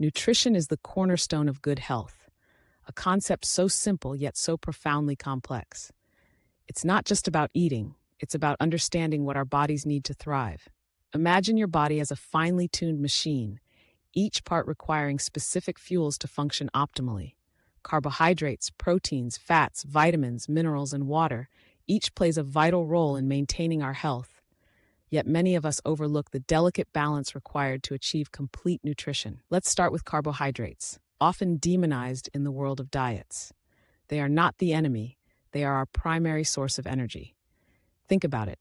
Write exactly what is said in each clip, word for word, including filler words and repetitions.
Nutrition is the cornerstone of good health, a concept so simple yet so profoundly complex. It's not just about eating, it's about understanding what our bodies need to thrive. Imagine your body as a finely tuned machine, each part requiring specific fuels to function optimally. Carbohydrates, proteins, fats, vitamins, minerals, and water each plays a vital role in maintaining our health. Yet many of us overlook the delicate balance required to achieve complete nutrition. Let's start with carbohydrates, often demonized in the world of diets. They are not the enemy, they are our primary source of energy. Think about it.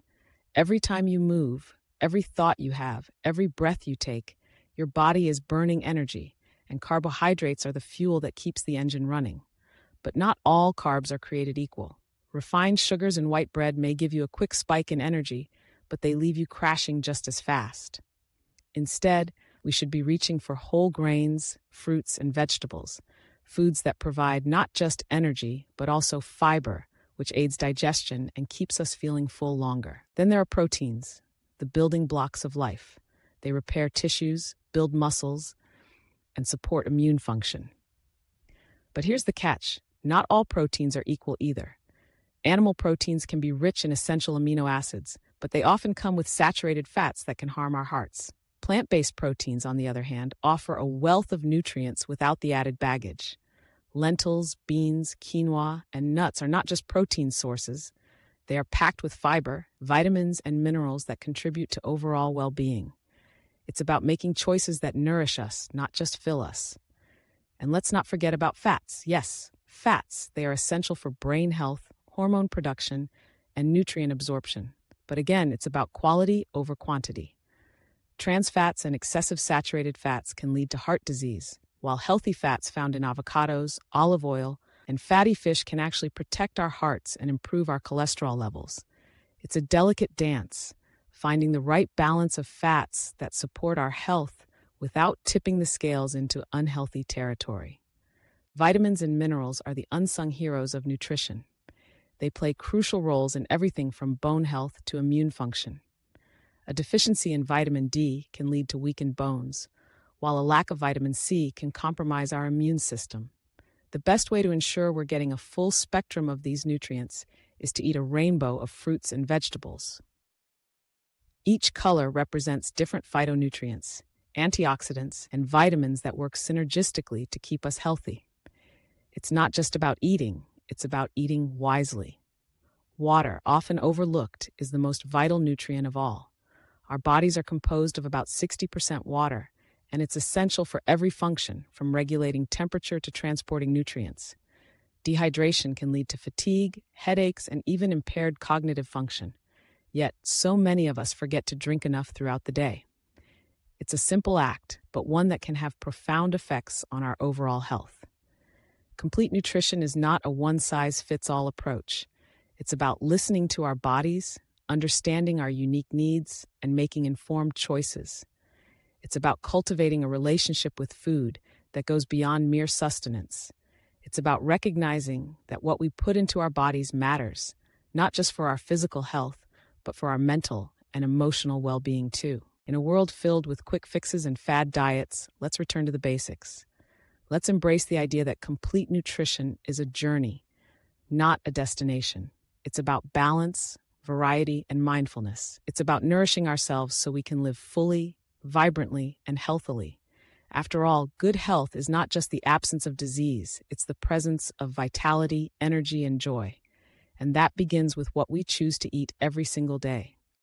Every time you move, every thought you have, every breath you take, your body is burning energy, and carbohydrates are the fuel that keeps the engine running. But not all carbs are created equal. Refined sugars and white bread may give you a quick spike in energy, but they leave you crashing just as fast. Instead, we should be reaching for whole grains, fruits, and vegetables, foods that provide not just energy, but also fiber, which aids digestion and keeps us feeling full longer. Then there are proteins, the building blocks of life. They repair tissues, build muscles, and support immune function. But here's the catch. Not all proteins are equal either. Animal proteins can be rich in essential amino acids, but they often come with saturated fats that can harm our hearts. Plant-based proteins, on the other hand, offer a wealth of nutrients without the added baggage. Lentils, beans, quinoa, and nuts are not just protein sources. They are packed with fiber, vitamins, and minerals that contribute to overall well-being. It's about making choices that nourish us, not just fill us. And let's not forget about fats. Yes, fats. They are essential for brain health, hormone production, and nutrient absorption. But again, it's about quality over quantity. Trans fats and excessive saturated fats can lead to heart disease, while healthy fats found in avocados, olive oil, and fatty fish can actually protect our hearts and improve our cholesterol levels. It's a delicate dance, finding the right balance of fats that support our health without tipping the scales into unhealthy territory. Vitamins and minerals are the unsung heroes of nutrition. They play crucial roles in everything from bone health to immune function. A deficiency in vitamin D can lead to weakened bones, while a lack of vitamin C can compromise our immune system. The best way to ensure we're getting a full spectrum of these nutrients is to eat a rainbow of fruits and vegetables. Each color represents different phytonutrients, antioxidants, and vitamins that work synergistically to keep us healthy. It's not just about eating, it's about eating wisely. Water, often overlooked, is the most vital nutrient of all. Our bodies are composed of about sixty percent water, and it's essential for every function, from regulating temperature to transporting nutrients. Dehydration can lead to fatigue, headaches, and even impaired cognitive function. Yet, so many of us forget to drink enough throughout the day. It's a simple act, but one that can have profound effects on our overall health. Complete nutrition is not a one-size-fits-all approach. It's about listening to our bodies, understanding our unique needs, and making informed choices. It's about cultivating a relationship with food that goes beyond mere sustenance. It's about recognizing that what we put into our bodies matters, not just for our physical health, but for our mental and emotional well-being too. In a world filled with quick fixes and fad diets, let's return to the basics. Let's embrace the idea that complete nutrition is a journey, not a destination. It's about balance, variety, and mindfulness. It's about nourishing ourselves so we can live fully, vibrantly, and healthily. After all, good health is not just the absence of disease, it's the presence of vitality, energy, and joy. And that begins with what we choose to eat every single day.